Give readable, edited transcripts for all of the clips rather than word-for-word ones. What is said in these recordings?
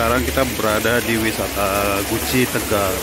Sekarang kita berada di wisata Guci Tegal.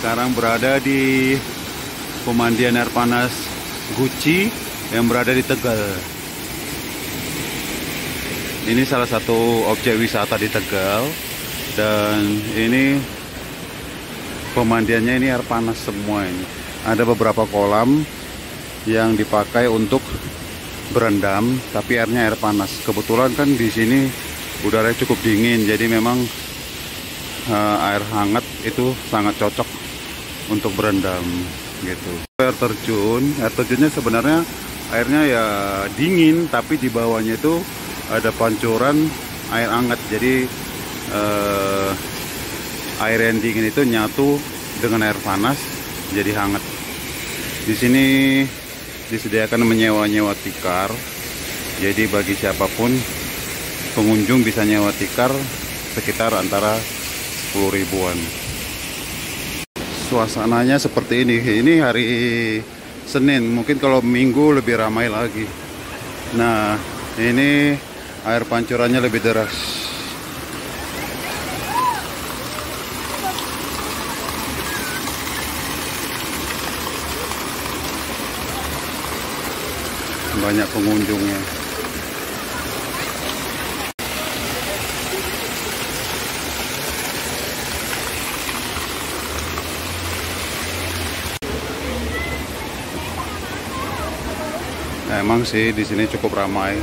Sekarang berada di pemandian air panas Guci yang berada di Tegal. Ini salah satu objek wisata di Tegal, dan ini pemandiannya ini air panas semua ini. Ada beberapa kolam yang dipakai untuk berendam, tapi airnya air panas. Kebetulan kan di sini udaranya cukup dingin, jadi memang air hangat itu sangat cocok untuk berendam gitu. Air terjunnya sebenarnya airnya ya dingin, tapi di bawahnya itu ada pancuran air hangat, jadi air yang dingin itu nyatu dengan air panas jadi hangat. Di sini disediakan menyewa tikar, jadi bagi siapapun pengunjung bisa nyewa tikar sekitar antara 10 ribuan. Suasananya seperti ini hari Senin, mungkin kalau Minggu lebih ramai lagi. Nah, ini air pancurannya lebih deras. Banyak pengunjungnya. Emang sih di sini cukup ramai.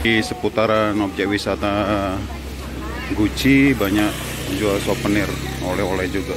Di seputaran objek wisata Guci banyak jual souvenir, oleh-oleh juga.